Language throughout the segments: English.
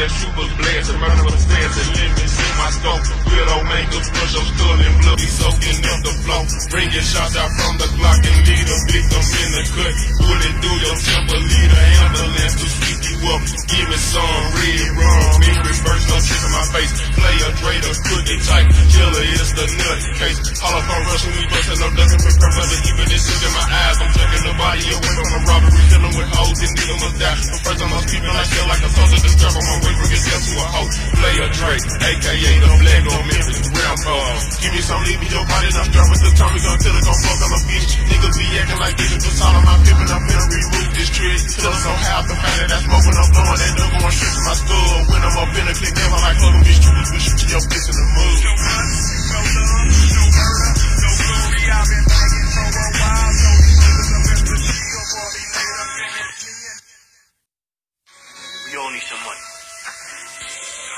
that super blast, and my brother stands and limits in my scope. Widow makers, brush up skull and bloody soaking up the flow. Bringing shots out from the Glock and lead a victim in the cut. Bullet through your temple, lead an ambulance to sweep you up. Give me some red rum in reverse, no trick in my face. Play a traitor, cookie type, killer is the nut case. Holophone rush when we bustin' up, doesn't prepare for the evil decision in my eyes. I'm checking the body away from a robbery, killing with hoes and nigga must die. But first I'm keeping like hell like a soldier to strap on my way from yourself to a hoe. Play a Drake, aka the black on Memphis ground ball. Give me some, leave me your body, I'm strapped with the Tommy gun till it gon' fuck, I'm a bitch. Niggas be acting like niggas was all on my pimpin', I'm finna remove this trick. Tell us on how I can find it, that's smoking, I'm blowing that duck on shit to my skull. When I'm up in the click, damn, I like huddle these shooters, we shoot your fist in the mud. No guns, no love, no murder, no glory, I've been fighting for a while, so these niggas are with the shield for me later. We all need some money.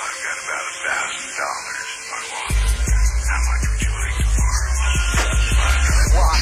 I've got about $1,000 in my wallet. How much would you like to borrow? Why?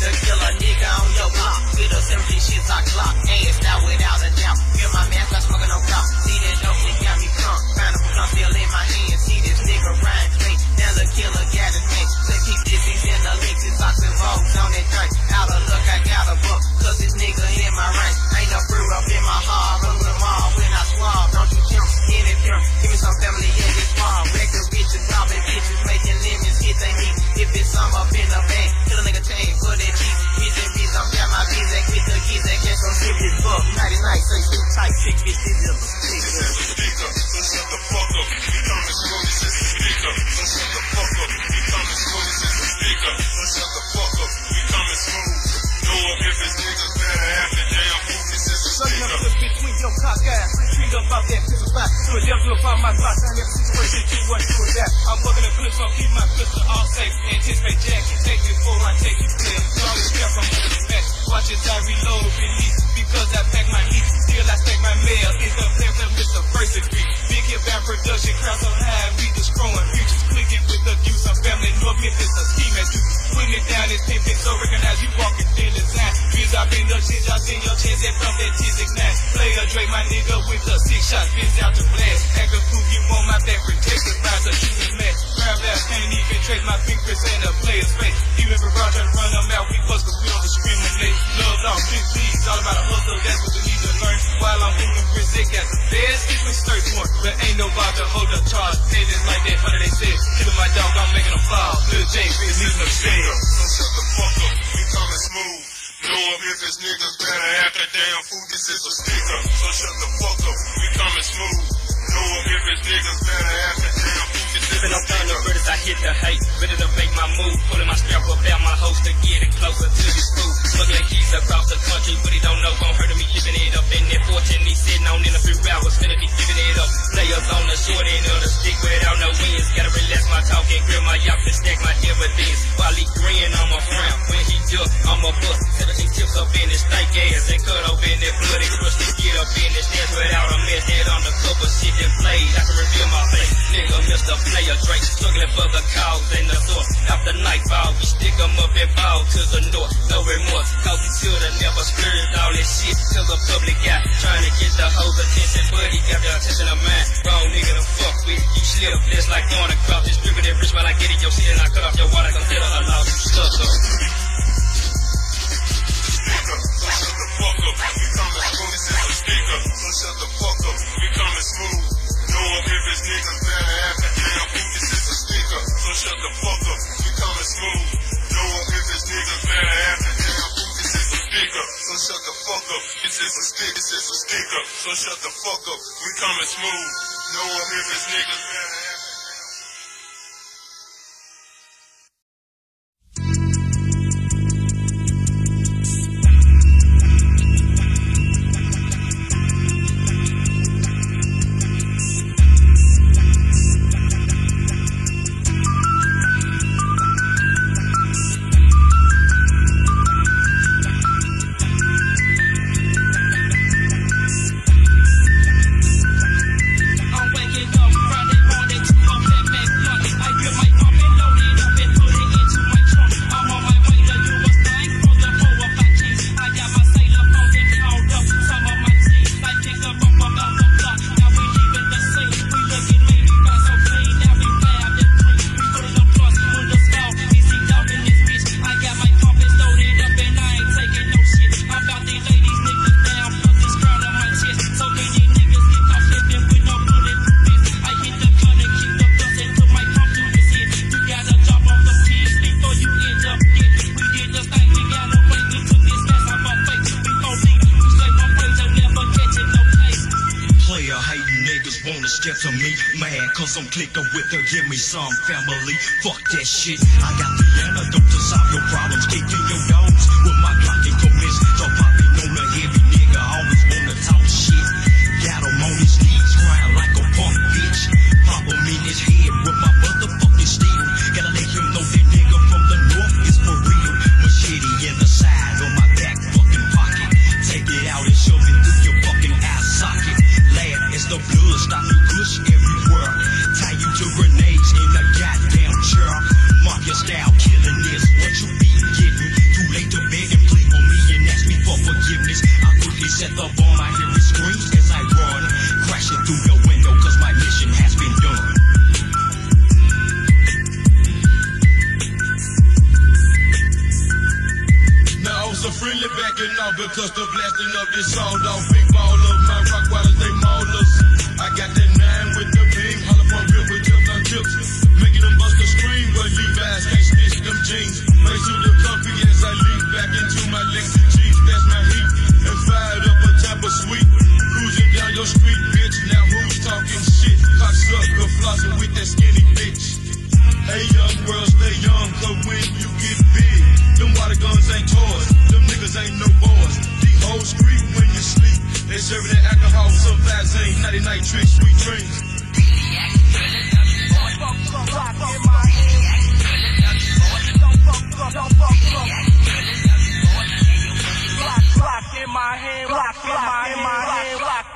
The killer nigga on your block, with a 17 shits I clock, ass out without a doubt. Feel my mask, I'm smoking on top. See that dope, they got me drunk. Find a plum still in my hand. See this nigga rhyme straight. Now the killer got his name. So keep this, he's in the leaks, his socks and rolls on that drink. Out of luck, I got a book, cause this nigga in my rank. Ain't no fruit up in my heart, run them all when I swab. Don't you jump in it, jump. Give me some family in this bar. Wreck the bitches, robbing bitches, making lemons, get they meat. If it's some up in the bag, kill a nigga chain for that cheese. Bitch, I'm got my bees that get the keys that get some serious buck. Nighty night, say so tight, chick bitch, these little sticks. So shut the fuck up. You know this room is just a speaker. So shut the fuck up. You know this room is just a speaker. So shut the fuck up. We coming smooth. Know if it's niggas better have the damn food. It's just a speaker. Shut up between your cock ass. Treat up out that pistol box. So a devil about my box. I never situation you want to do that. I'm fucking the clips, so I'll keep my pistol all safe. Anticipate Jack. Take me before I take you clear. Long as careful, I'm moving back. Watch as I reload, release. Because I pack my heat. Still I stack my mail. It's a plan for Mr. First Degree. Big hip and production. Crowds on high. We destroying futures. Clicking with the use of family. No business. A scheme as you. Putting it down is pimping. So recognize you walking through the sign. Bees up in the shit. Y'all seen your chance. And from that 10-6-9. Play a Drake, my nigga, with the 6 shots. Bins out the blast. Acting fool. You want my back. Protected by the shooting match. Crowd last can't even trace my fingers in a player's face. Even if Roger trying to run them out, we bust cause we don't discriminate. Love long, big leads, all about a hustle, that's what you need to learn. While I'm in the prison, got the best, it's a straight one. But ain't nobody to hold up charge, say this like that, honey, they said. Killing my dog, I'm making them fall. Lil J, bitch, he's a fail. So shut the fuck up, we coming smooth. Know up if it's niggas better act a damn fool, this is a sticker. So shut the fuck up, we coming smooth. Know up if it's niggas better act a damn fool. Sippin' on thunder, brothers, I hit the hate. Ready to make my move, pullin' my strap up out my host to get it closer to this fool. Smuggling keys across the country, but he don't know gon' hurt him, he livin' it up. And that fortune he sitting on in a few hours, finna be giving it up. Players on the short end of the stick without no wins. Gotta relax my talk and grill my yacht and stack my dividends. While he grin, I'm a frown. When he duck, I'm a bust. 17 tips up in his thick ass and cut up in that bloody crush to get up in his dance without a mess. That on the cover shit and played, I can reveal my face. Nigga, Mr. Player Drake, struggling for the cause and the source. After nightfall, we stick him up and ball to the north. No remorse, cause he should've never stirred all this shit. Till the public eye, trying to get the hoes attention, but he got the attention of mine. Wrong nigga to fuck with, you slip. That's like going across, just dripping that rich while I get in your shit and I cut off your water, cause they don't allow you stuck up. Sticker, so shut the fuck up. We coming smooth, this is a sticker. So shut the fuck up, we coming smooth. Know up if it's niggas better act a damn fool, this is a sticker. So shut the fuck up, we coming smooth. Know up if it's niggas better act a damn fool, this is a sticker. So shut the fuck up, this is a stick, this is a sticker. So shut the fuck up, we coming smooth. Know up if it's niggas better act. I'm waking up, running it's just a me, man, cause I'm clicking with her, give me some family, fuck that shit, I got the antidote to solve your problems, kick in your dogs with my Glock and commence, so poppy known a heavy nigga, always wanna talk shit, got him on his knees, crying like a punk bitch, pop him in his head with my motherfucking steel, gotta let him know that nigga from the north is for real, machete in the side on my back fucking pocket, take it out and shove it through your fucking eye socket, lad, it's the blood, stop you push everywhere, tie you to grenades in the goddamn chair, mafia style killing this, what you be getting, too late to beg and plead with me and ask me for forgiveness, I quickly set the bomb, I hear it screams as I run, crashing through the window cause my mission has been done. So freely backing off because the blasting of this song don't big ballers. My rock wilders, they maulers. I got that nine with the beam, holler from river till my chips, making them bust a scream, but Levi's can't stitch them jeans. Race through the country as I leap back into my Lexus jeans. That's my heat, and fired up a type of sweet. Cruising down your street, bitch. Now who's talking shit? Hot sucker flossing with that skinny bitch. Hey young world, stay young, cause when you get big, them water guns ain't toys, them niggas ain't no boys. These hoes creep when you sleep, they serving that alcohol with some Visine, nighty night tricks, sweet dreams. Block in my hand, block in my hand, block.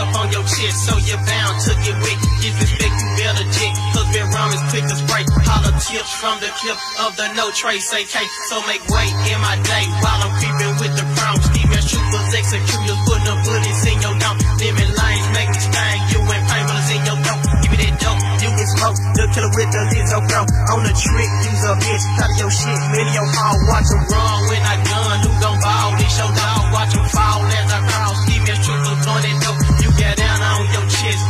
Up on your chest, so you're bound to get wet. Disrespect, you better jet. Husband Rama's quick as break. Holler tips from the clip of the no trace AK. So make weight in my day while I'm creeping with the crown. Steven shooters, executors, putting the bullets in your mouth. Living lines make me stain. You and painful in your throat. Give me that dope, you can smoke. The killer with the Lizzo bro. On the trick, use a bitch. Out of your shit, man in your hall. Watch him run when I gun. Who gon' ball? This your dog. Watch him fall as I crawl. Steven shooters, blowing that dope.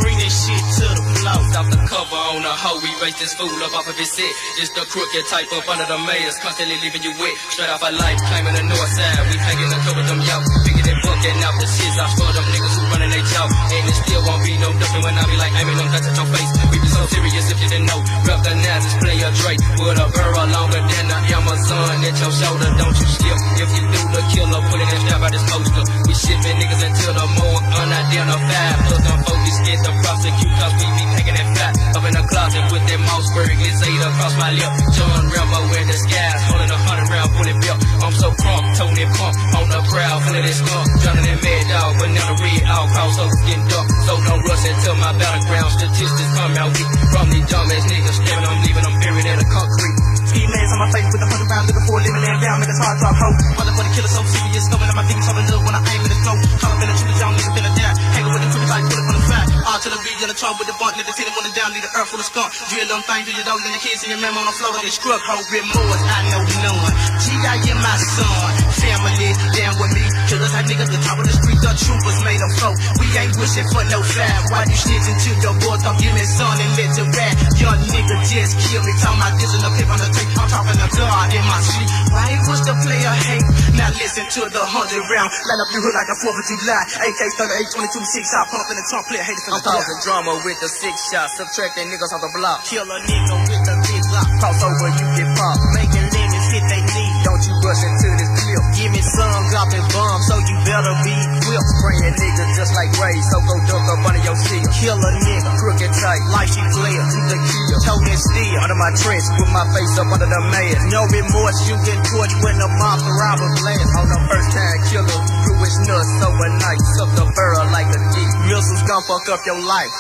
Bring this shit to the floor. Stop the cover on a hoe, we race this fool up off of his set. It's the crooked type up under the mayors, constantly leaving you wet. Straight off our life, climbing the north side. We hanging the cover them y'all. Bigger than bucking out the shits. I saw them niggas who running they jaw. And it still won't be no dumping when I be like aiming them guns at your face. We be so serious if you didn't know. Recognize this player Drake with a burrow longer than the Amazon at your shoulder. Don't you skip if you do the killer, put it in down by this poster. We shipping niggas until the more unidentified. Plus I'm focused. Get the prosecute, cause we be taking that fat up in the closet with that Mossberg glizade across my lip. John Rambo in the skies, holding a 100 round bullet belt. I'm so crunk, Tony Pump on the crowd, feeling this skunk. Drowning that mad dog, but now the red all cross up, getting dark. So don't rush until my battleground statistics come out weak. From these dumbass niggas, staring, I'm leaving, I'm buried in the concrete. Ski legs on my face with a 100 round, looking for a living and down, make a hard drop hoe. Mother for the killer, so serious, going on my fingers, holding up when I aim in the snow. Calling in the shooter, y'all niggas been a down, hanging with the 25, put it on the fire. All to the beat, in the trunk with the bunk, let the tenant wanna down, leave the earth full of skunk. Drill them things to your dog, and your kids and your mama on the floor, they scrub hoes, remorse, I know none. G.I. in my son, family, down with me. Killers like niggas, the top of the street, the troopers made a flow. We ain't wishing for no fire. Why you snitching to your boys, don't give me son and let your back. Young nigga just kill me, talking about this and the paper on the tape. I'm talking to God in my sleep. Why you wish the player hate? Now listen to the 100 round, line up your hood like the 4th of July. AK-38, 22, 6, I pump in the trunk, player hated for the I'm causing drama with the 6 shots, subtracting niggas off the block. Kill a nigga with the big lock, cross over, you get popped. Making limits hit they need, don't you rush into this clip. Give me some Glock and bomb, so you better be quick. Spraying niggas just like Ray, so go duck up under your seal. Kill a nigga, crooked tight, like she player, to the kill. Toe and steel, under my trench, with my face up under the mask. No remorse, you get torch when the mob's arrival blast. On the first time killer, through his nuts overnight, suck the burrow like a dick. Missiles gon' fuck up your life.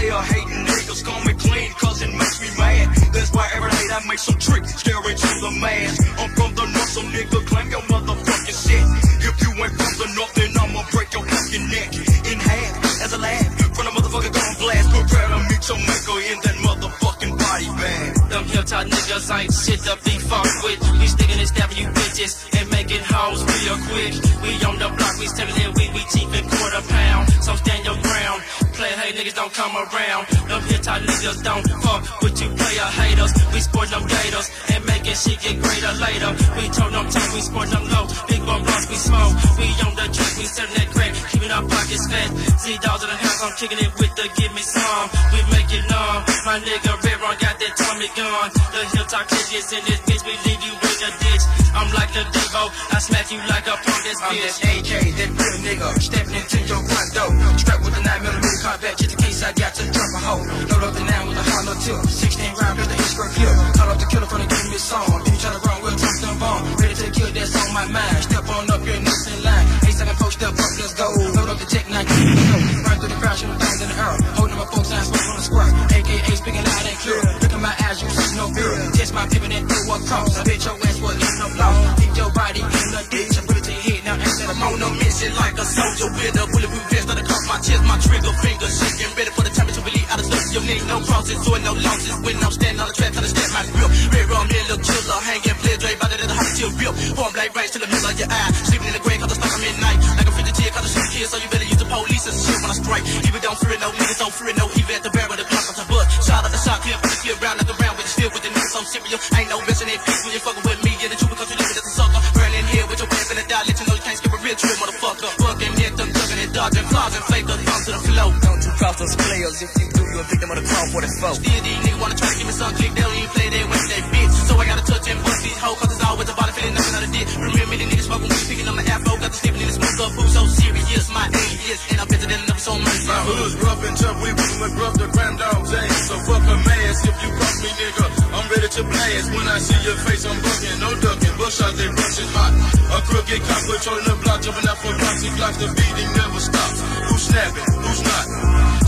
player hating niggas call me clean, cause it makes me mad. That's why every day I make some tricks, stare into the mask. I'm from the north, so nigga claim your motherfucking shit. If you ain't from the north, then I'ma break your fucking neck in half as a laugh. From the motherfucker gon' blast, prepare to meet your maker in that motherfucking body bag. Them hilltop niggas ain't shit to be fucked with. We sticking and stabbing you bitches and making hoes real quick. We on the block, we stepping in, we cheap and quarter pound. So stand your ground. Play hey niggas don't come around. Them hilltop niggas don't fuck with you player haters. We sport them gators and making shit get greater later. We told them tough, we sport them low. Big bum blocks, we smoke. We on the track, we selling that crack, keeping our pockets fat. Z-Dogs in the house, I'm kicking it with the give me some. We make it numb. My nigga Red Ron got that Tommy gun. The hilltop kids in this bitch, we leave you in the ditch. I'm like the Devo, I smack you like a punk ass bitch. I'm that AK, that real nigga, stepping into your front door. Strapped with a 9mm combat, just in case I got to drop a hole. Load up the 9 with a hollow tip, 16 round, just an inch per clip. Call up the killer from the give me song. Then you try to run, we'll drop them bomb. Ready to kill, that's on my mind. Step on up, you're next in line. A7 folks, step up, let's go. Load up the check, now keep it low. Run through the crowd, shooting things in the air. Holding my folks, I smoke on the squad. AKA speaking loud and clear. Look in my eyes, you see no fear. Test my pivot and throw a cross. I bet your ass will end up lost. Keep your body in the ditch. I put it to your head, now answer the phone. On a mission like a soldier with a bulletproof vest. Not across my chest, my trigger finger shaking. Ready for the time that you believe out of stuff. Your nigga, no crosses, so no losses. When I'm standing on the track, trying to stand my grip. Red rum, then look killer. Hanging, play, drink, body to the heart, till real. Form like rice to the middle of your eye. Sleeping in the grave, cause the stuff I'm in night. Like a 50 cause the shit kids, so you better use the police and shit when I strike. Even don't fear it, no niggas don't fear it, no even at the barrel of the block. I'm butt, shot at the shot, clear, flip around, look around with the steel with the niggas. I'm serious, ain't no missing ain't peace when you fucking with me. And the truth because you living as a sucker. Burning here with your pants in the die, let you know you can't skip a real trip, motherfucker. Fucking neck, them ducking and dodging, flaws and fake the thumb to the flow. Don't you cross those players, if you do, you'll victim of the crown for the foe. Still, these niggas wanna try to give me some click, they don't even play, they win they bitch. So I gotta touch and bust these hoes, cause it's always a body feeling nothing out of dick. Remember the niggas fucking with me, picking on my afro, got the stepping in this motherfucker. So serious, my aim is, and I'm better than enough, so much. My hood's rough and tough, we run with rough, the grand dog James. So fuck a mask, if you cross me, nigga, I'm ready to blast. When I see your face, I'm bucking, no ducking, bush out, they rushing hot. A crooked cop, patrolling the block, jumping out for blocks, he blocks the beating, never stops. Who's snapping, who's not?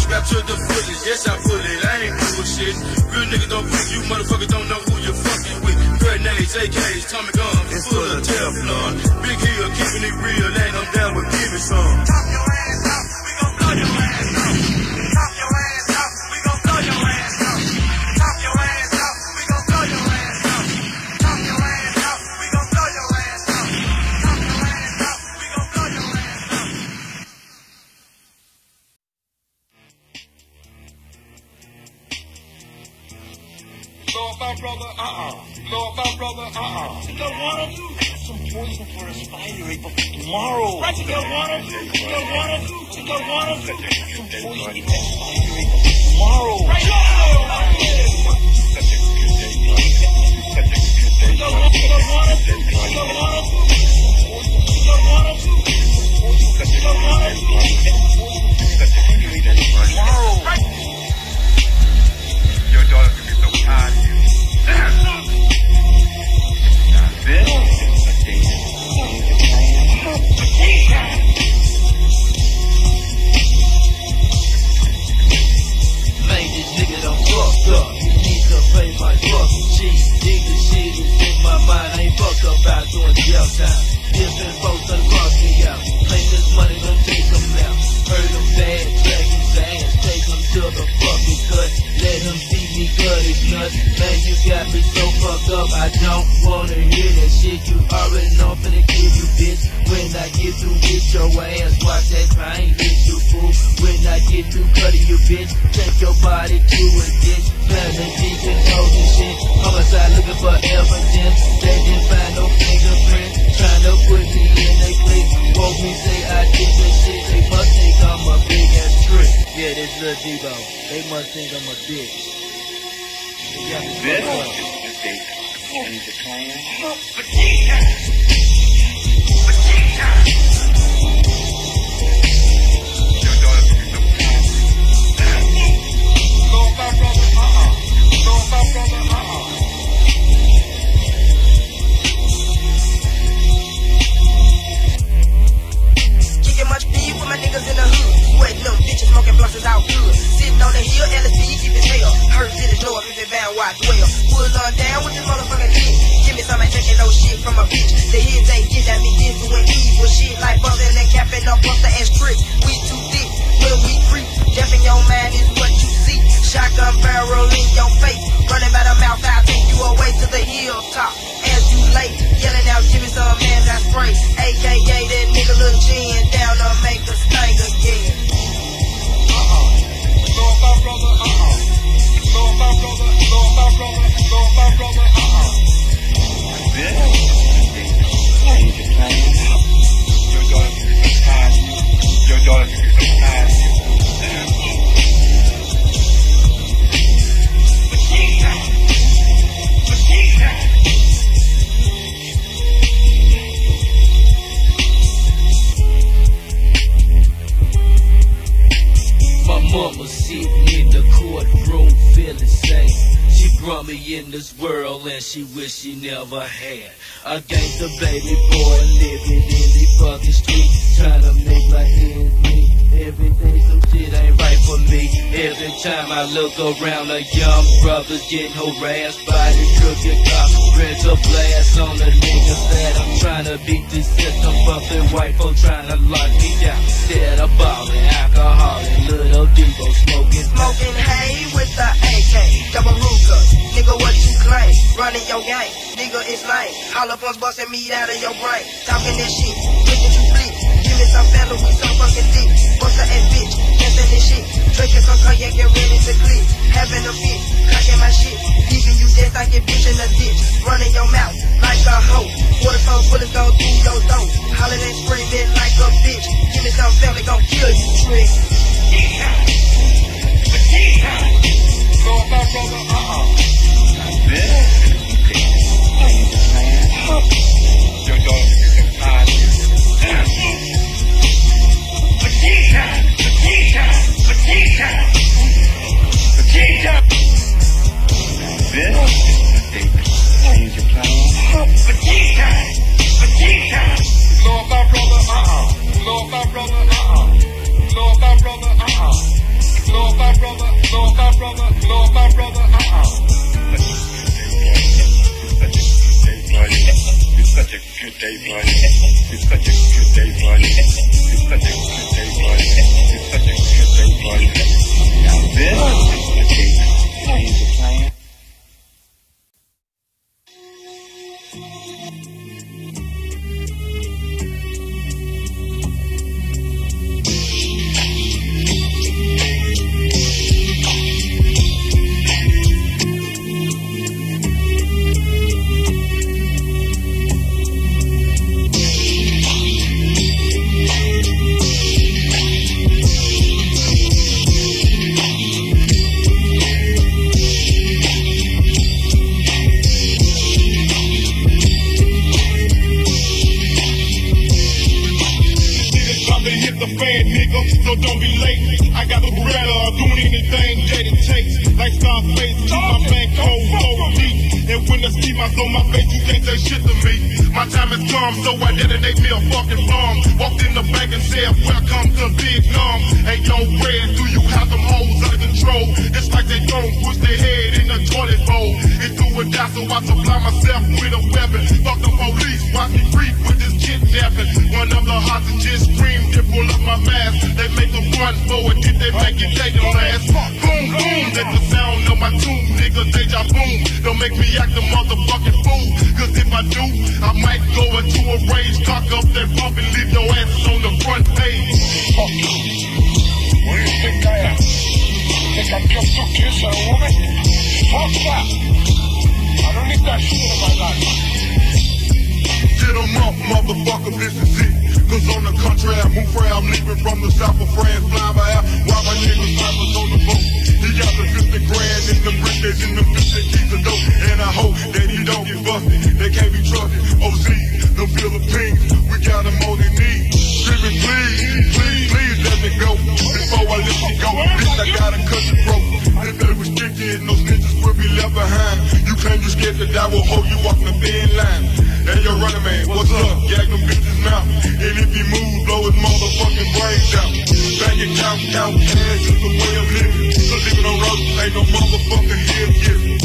Strapped to the footage, yes, I put it, I ain't doing shit. Real niggas don't freak, you motherfuckers don't know who you're fucking with. Grenades, AKs, Tommy guns, it's full of Teflon. Big heel, keeping it real, and I'm down with give me some. Top your ass out, we gon' blow your ass out. Top your ass out, we gon' blow your ass out. Top your ass out, we gon' blow your ass out. Top your ass out, we gon' blow your ass out. Top your ass out, we gon' blow your ass out. Blow up my brother, blow up my brother, You got one of you. Some poison for a spider egg for tomorrow. Right, you got one of you. You got one of you. You got one of you. Some poison for a spider egg for tomorrow. Right out good. Sitting on the hill, LSD keep his hell. Hurt to the door, if they bound, watch well. Pull on down with this motherfucking dick. Give me some, I drinking no shit from a bitch. The heads ain't get at me, get to an evil shit. Like buzzing and capping up, buster and strip. We too thick, when we creep. Death in your mind is what you see. Shotgun barrel in your face. Running by the mouth, I'll take you away to the hilltop. As you late, yelling out, give me some man, I spray. AKA that nigga little chin down to make a sting again. Mama sitting in the courtroom feeling safe. She brought me in this world and she wish she never had. I gave the baby boy living in the fucking street, trying to make my ends meet. Everything, some shit ain't right for me. Every time I look around, a young brother's getting harassed by the crooked cops. Reds a blast on the niggas that I'm trying to beat this system. Fucking white folk trying to lock me down. Instead of balling, alcoholic, little Debo smoking. Smoking hay with the AK, double Ruger. Nigga, what you claim? Running your gang, nigga, it's lame. All up on busting me out of your brain. Talking this shit, nigga, you bleep. Give me some fella, we so fucking deep. Buster and bitch, dancing this shit. Drinking some cognac, get ready to click. Having a fit, cracking my shit. Leaving you dead like your bitch in a ditch. Running your mouth like a hoe. Waterfall bullets go through your throat. Hollering and screaming like a bitch. Give me some fella, gon' kill you, trick. It's such a good day, boy. It's such a good day, boy. It's such a good day, boy. It's such a good day, boy. Now this is the change of plan. So don't be late. I got the beretta, I'll do anything that it takes. Like Scarface, my man cold, cold deep. And when the ski mask on my face, you can't say shit to me. My time is come, so I detonate me a fucking bomb. Walked in the bank and said, welcome to Vietnam. Ain't no bread, do you have them hoes under control? It's like they don't push their head in the toilet bowl. It's do or die, so I supply myself with a weapon. Fuck the police, watch me breathe with this kidnapping. One of the hostages screamed and pull up my mask. They make them run for it, did they make it, they don't last. Boom, boom, that's the sound of my tomb, nigga, deja boom. Don't make me act a motherfucking fool, cause if I do, I might go into a rage. Cock up that bump and leave your ass on the front page. Fuck you. What do you think I am? Think I'm just a kiss a woman? Fuck that. I don't need that shit in my life. Get them up, motherfucker, this is it. Cause on the contrary, I move free. I'm leaving from the south of France, flying by out. While my niggas rappers on the boat. He got the 50 grand in the brickets in the 50 keys of dope. And I hope that he don't get busted. They can't be trusted. OZ, the Philippines, we got them on their knees. Screaming, please, please, please let me go. Before I let you go, bitch, I gotta cut you broke. If they was sticky, no snitches will be left behind. You claim you scared to die, well, hoe, you walking a thin line. Hey, your running man, what's up? Gag them bitches' mouth. And if he move, blow his motherfucking brains out. Bang it, count, count, cash is the way ain't no motherfucker here different.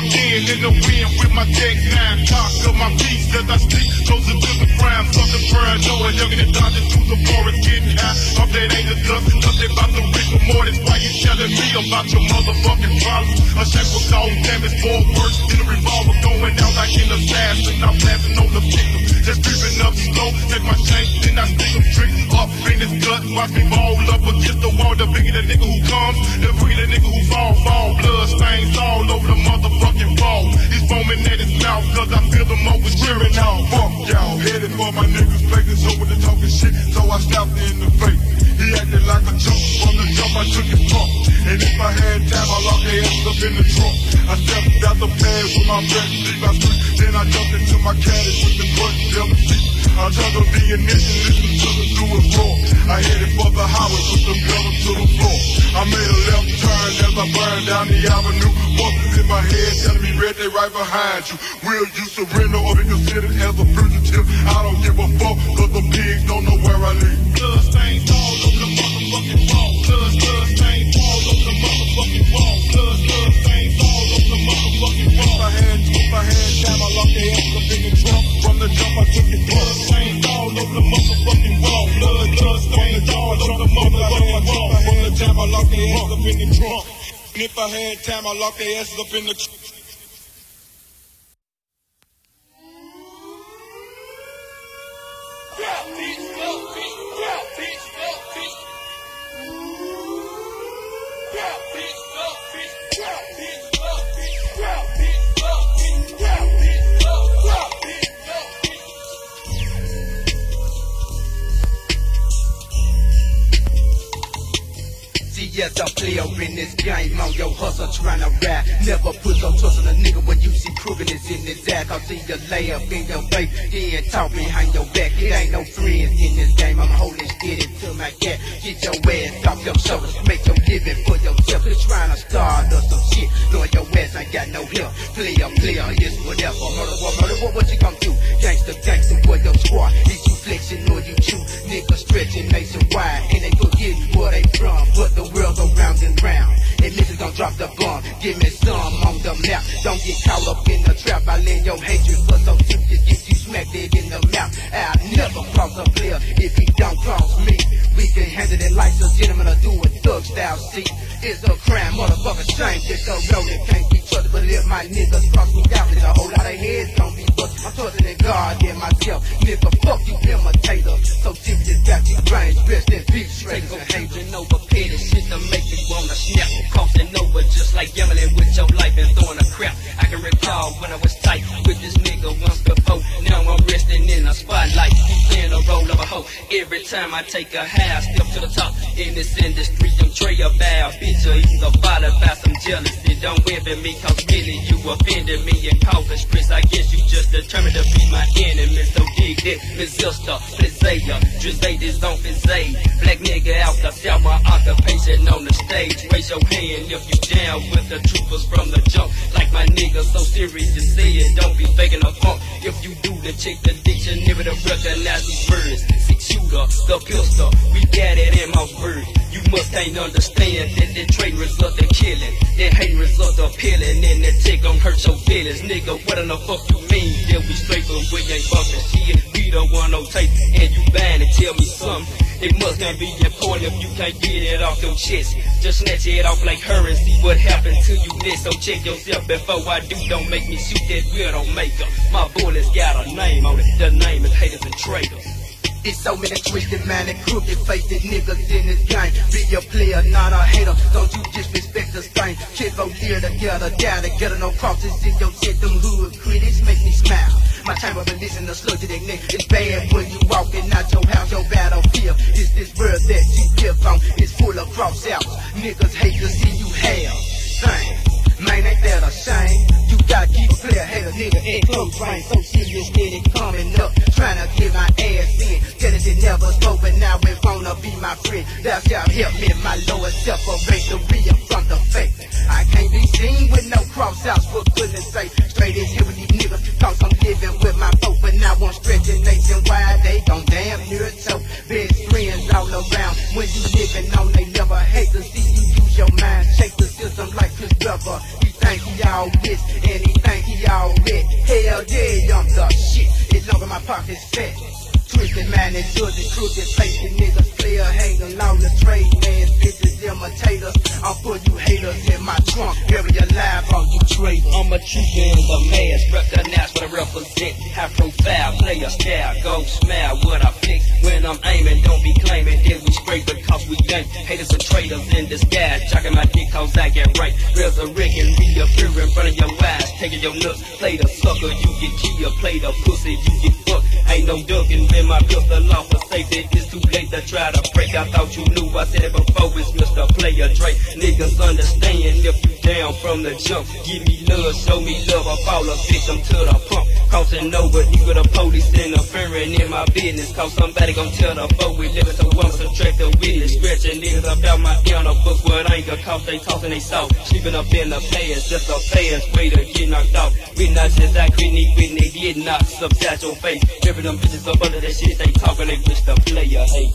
Again in the wind with my deck nine, talk of my peace as I speak. Those are different crimes, fuck the crime, no one young and dodging through the forest, getting high off that ain't a dust, nothing about the rich or more. That's why you telling me about your motherfucking problems. A shack was all damage, more worse than a revolver going out like an assassin. I'm laughing on the victim, just creeping up slow. Take my chain, then I stick them tricks up in his gut. Watch me ball up against the wall. The bigger the nigga who comes, the bigger the nigga who falls. Blood stains all over the motherfucker. He's foaming at his mouth, cause I feel him over cheering out. Fuck y'all, headed for my niggas' faces over the talking shit, so I slapped him in the face. He acted like a jump, from the jump I took his trunk. And if I had time, I locked their ass up in the trunk. I stepped out the pad with my breath, leave my street. Then I jumped into my caddy with the butt, double seat. I juggled the ignition, listened to the do it roar. I headed for the highway, put the pedal to the floor. I made a left turn as I burned down the avenue. Voices in my head telling me red, they right behind you. Will you surrender or be considered as a fugitive? I don't give a fuck, cause the pigs don't know where I live. Blood stains all over the motherfucking wall. Blood stains all over the motherfucking wall. Blood stains all over the motherfucking wall. I had to put my hands down, I locked their ass up in the trunk. From the jump I took it. Blood stains all over the motherfucking wall. Blood stains all over the motherfucking wall. From the jump I locked their ass up in the trunk. And if I had time, I locked their asses up in the trunk. Yes, I'm player in this game, on your hustle tryna rap. Never put no trust in a nigga when you see crookedness in his ass. I see you lay up in your face, then talk behind your back. It ain't no friends in this game, I'm holding shit until my cat. Get your ass off your shoulders, make your living for yourself. Just tryna start up some shit, knowing your ass ain't got no help. Player, it's whatever. Murder, what you gon' do? Gangsta, gangsta, boy, your squad. Is you flexing or you chew? Nigga stretching nationwide, and they forgetting where they from, but the world go round and round, and niggas gon' drop the bomb. Give me some on the map. Don't get caught up in the trap. I lend your hatred for so cheap, just get you smacked dead in the mouth. I'll never cross a player if he don't cross me. We can handle it like a gentleman or do a thug style. See, it's a crime, motherfucker, shame. It's a road that can't be trusted, but if my niggas cross me out, there's a whole lot of heads gon' be busted. I'm trusting in God and myself. Nigga, fuck you, imitator. So cheap, just got your brains dressed in beef straight. Changing over petty shit to make me wanna snap. Crossing over just like gambling with your life and throwing a crap. I can recall when I was tight with this nigga once before. Now I'm resting in a spotlight, playing a role of a hoe. Every time I take a half step to the top in this industry, I'm Treya Bow, bitch, or either followed by some jealousy. Don't envy me, cause really you offended me and caused a stress. I guess you just determined to be my enemy. So dig that, Mizista, Flizzaya, Drizadis on Fizzade. Black nigga out the south, my occupation on the stage. Raise your hand if you down with the troopers from the jump. Like my nigga, so serious to say it, don't be faking a punk. If you do, then check the dictionary to recognize these words. Six shooter, the pistol, we got it in my word. You must ain't understand that the trade results in killing, that hate results of peeling, and that tick gon' hurt your feelings. Nigga, what in the fuck you mean? Then we straight, but we ain't bumpin' shit. We don't want no tape, and you buying and tell me something. It must not be important if you can't get it off your chest. Just snatch it off like her and see what happens to you next. So check yourself before I do. Don't make me shoot that weirdo maker. My bullets got a name on it. The name is haters and traitors. It's so many twisted, minded, crooked faced niggas in this game. Be a player, not a hater. Don't you disrespect the same. Kids go here together, down together, no crosses in your shit. Them hood critics make me smile. My time of releasing the sludge in their neck. It's bad when you walking out your house, your battlefield. It's this world that you give on. It's full of cross outs. Niggas hate to see you have things. Man, ain't that a shame? You gotta keep a player, hate a nigga at close range. So serious with it coming up, trying to get my ass in. Telling it never spoke, but now it wanna be my friend. Thou shalt help me, my lower self, erase the real from the fake. I can't be seen with no cross-outs, for goodness sake. Straight in here with these niggas, cause I'm living with my folk. When I want stretching nationwide, they gon' damn near choke. Best friends all around, when you living on, they never hate to see you use your mind. Shake the system like his brother. He think he all this, and he think he all lit. Hell yeah, I'm the shit, as long as my pocket's fat. Twisted man is good, the truth is faking niggas. Player hanging along the trade, man, bitches imitators. I'm for you haters in my trunk, bury alive on you trade. I'm a trooper in the mask, recognize what I represent. High profile, player style, go smile what I fix. When I'm aiming, don't be claiming that we straight because we ain't. Haters are traitors in disguise, jocking my dick cause I get right. Resurrecting, reappear in front of your eyes, taking your nuts. Play the sucker, you get killed, play the pussy, you get fucked. Ain't no ducking when my pistol law for safety. It's too late to try to break. I thought you knew, I said it before, it's Mr. Player Drake. Niggas understand if you down from the jump. Give me love, show me love, I fall a victim to the pump. Crossing over, you with the police interfering in my business. Cause somebody gon' tell the folk we living, so I'm subtracting witness. Scratching niggas about my inner book with anger, cause they tossing they soft. Sleeping up in the players, just a player's way to get knocked off. We not just like Whitney, get knocked, subside your face. Ripping them bitches up under that shit, they talking, they wish the player hate.